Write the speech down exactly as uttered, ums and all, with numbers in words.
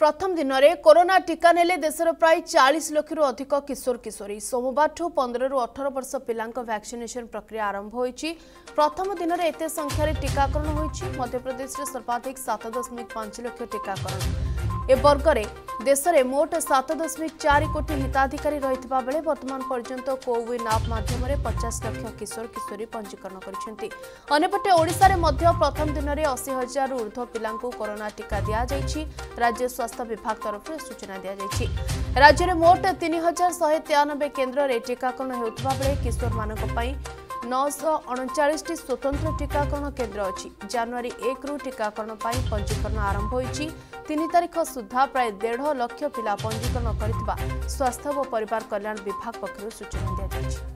प्रथम दिन में कोरोना टीका ने देशर प्राय चालीस लाख रु अधिक किशोर किशोरी सोमवार पंद्रह रु अठारह वर्ष पिला वैक्सीनेशन प्रक्रिया आरंभ हो प्रथम दिन में एत संख्यार टीकाकरण होईछि। मध्यप्रदेश में सर्वाधिक सात दशमिक पांच लाख टीकाकरण ए वर्ग में देश में मोट सात दशमिक चार कोटी हिताधिकारी रही बेले बर्तमान पर्यंत कोविन आप मध्यम पचास लाख किशोर किशोरी पंजीकरण करपटे ओडिशा में प्रथम दिन में अशी हजार ऊर्ध्व पिला कोरोना टीका दि जाएगी। राज्य स्वास्थ्य विभाग तरफ सूचना दि जाएगी। राज्य में मोट तीन हजार शहे तेयानबे केन्द्र में टीकाकरण होता बेले किशोर मानी नौश अणचाश स्वतंत्र टीकाकरण केन्द्र अच्छी। जनवरी एक रु टीकाकरण पंजीकरण आरंभ होती तीन तारीख सुधा प्राय डेढ़ लाख पिला पंजीकरण कर स्वास्थ्य और परिवार कल्याण विभाग पक्ष सूचना दि जाएगी।